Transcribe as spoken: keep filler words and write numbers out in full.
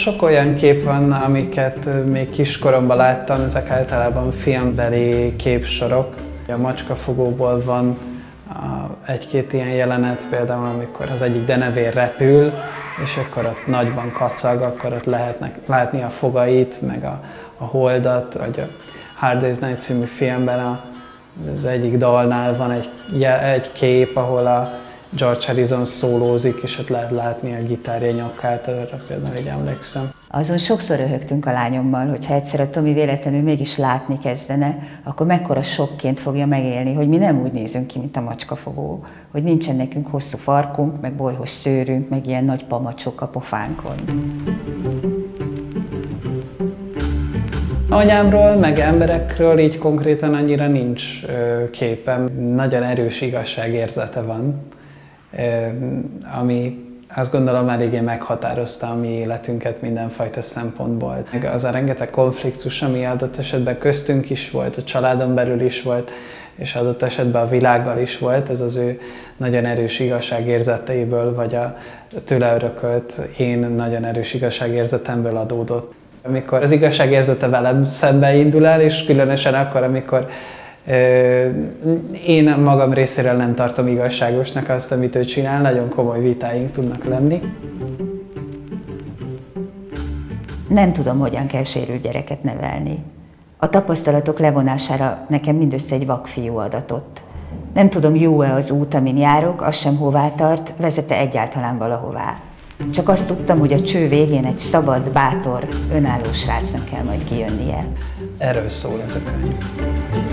Sok olyan kép van, amiket még kiskoromban láttam, ezek általában filmbeli képsorok. A macskafogóból van egy-két ilyen jelenet, például amikor az egyik denevér repül, és akkor ott nagyban kacag, akkor ott lehetnek látni a fogait, meg a, a holdat, vagy a Hard Days Night című filmben a, az egyik dalnál van egy, egy kép, ahol a George Harrison szólózik, és ott lehet látni a gitárja nyakát, arra például így emlékszem. Azon sokszor röhögtünk a lányommal, hogyha egyszer a Tomi véletlenül mégis látni kezdene, akkor mekkora sokként fogja megélni, hogy mi nem úgy nézünk ki, mint a macskafogó, hogy nincsen nekünk hosszú farkunk, meg bolyhos szőrünk, meg ilyen nagy pamacsok a pofánkon. Anyámról, meg emberekről így konkrétan annyira nincs képem. Nagyon erős igazságérzete van, ami azt gondolom eléggé meghatározta a mi életünket mindenfajta szempontból. Az a rengeteg konfliktus, ami adott esetben köztünk is volt, a családon belül is volt, és adott esetben a világgal is volt, ez az ő nagyon erős igazságérzeteiből, vagy a tőle örökölt én nagyon erős igazságérzetemből adódott. Amikor az igazságérzete velem szembe indul el, és különösen akkor, amikor én magam részéről nem tartom igazságosnak azt, amit ő csinál, nagyon komoly vitáink tudnak lenni. Nem tudom, hogyan kell sérült gyereket nevelni. A tapasztalatok levonására nekem mindössze egy vakfiú adatott. Nem tudom, jó-e az út, amin járok, az sem hová tart, vezet-e egyáltalán valahová. Csak azt tudtam, hogy a cső végén egy szabad, bátor, önálló srácnak kell majd kijönnie. Erről szól ez a könyv.